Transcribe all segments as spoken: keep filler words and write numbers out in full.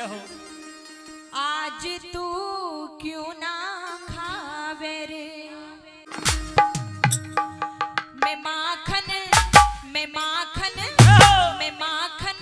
रहो। आज तू क्यों ना खावे रे मैं माखन मैं माखन मैं माखन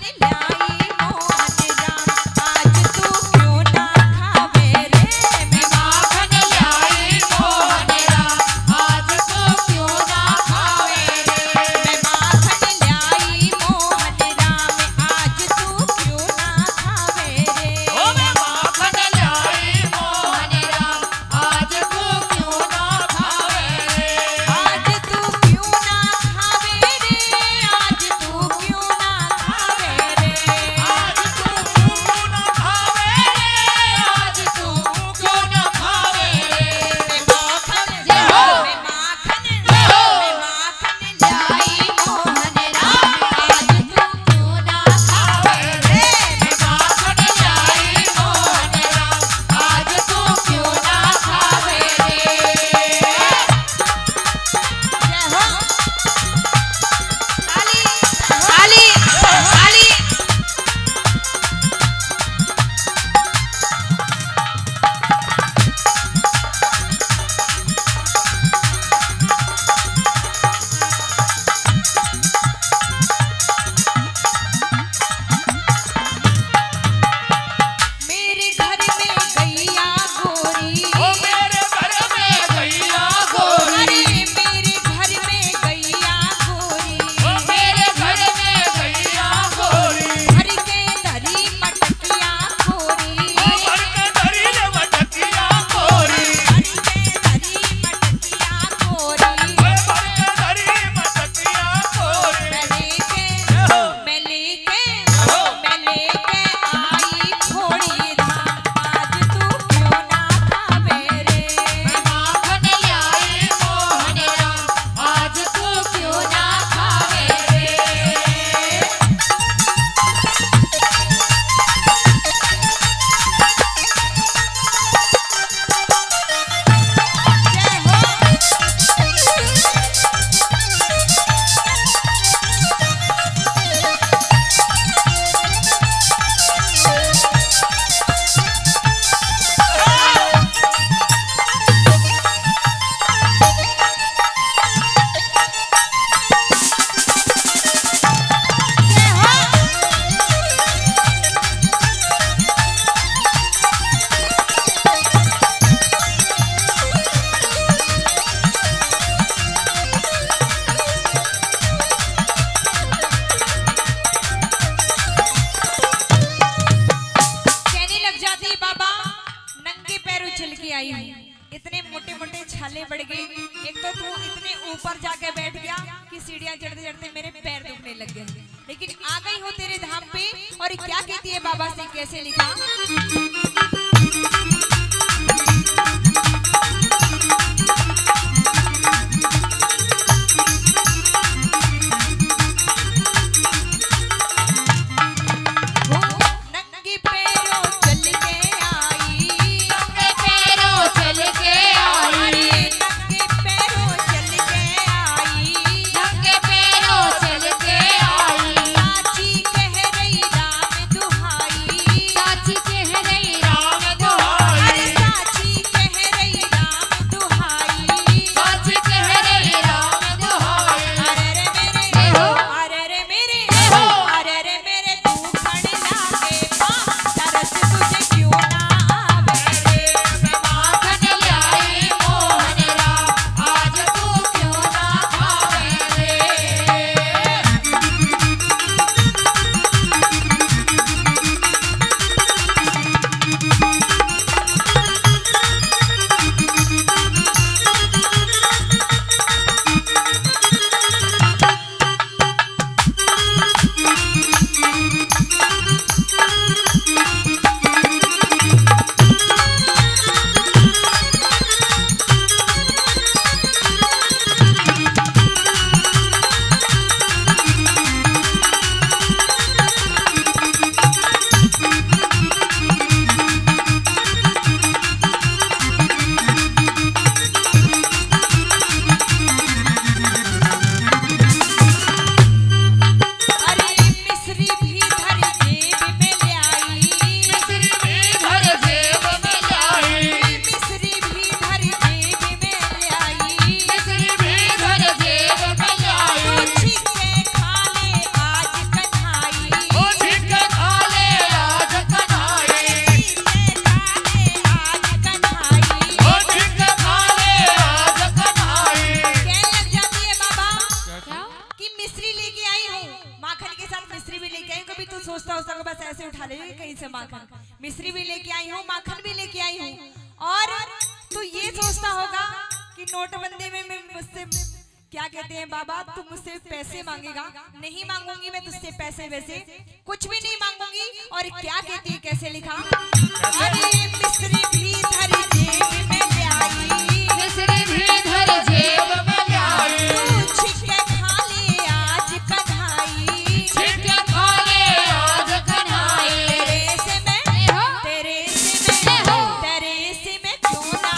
लाई इतने मोटे मोटे छाले बढ़ गए। एक तो तू इतने ऊपर जाके बैठ गया कि सीढ़ियां चढ़ते चढ़ते मेरे पैर दुखने लग गए, लेकिन आ गई हो तेरे धाम पे। और क्या कहती है बाबा से कैसे लिखा है की मिश्री लेके आई हूँ, माखन के साथ मिश्री भी लेके आई। कभी तू सोचता हो सकता बस ऐसे उठा ले कहीं से माखन, मिश्री भी लेके आई हूँ, माखन भी लेके आई हूँ। और तू ये सोचता होगा कि नोटबंदी में मैं मुझसे क्या कहते हैं बाबा, तू मुझसे पैसे मांगेगा। नहीं मांगूंगी मैं तुझसे पैसे, वैसे कुछ भी नहीं मांगूंगी। और क्या कहती है, कैसे लिखा, अरे मिश्री भी धर जेब में ले आई, मिश्री भी धर जेब में ले आई, तू छिटके खा ले आज कन्हाई, छिटके खा ले आज कन्हाई, तेरे से मैं तेरे से मैं तेरे से मैं क्यों ना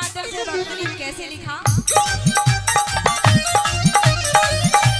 मांगू ना से, कैसे लिखा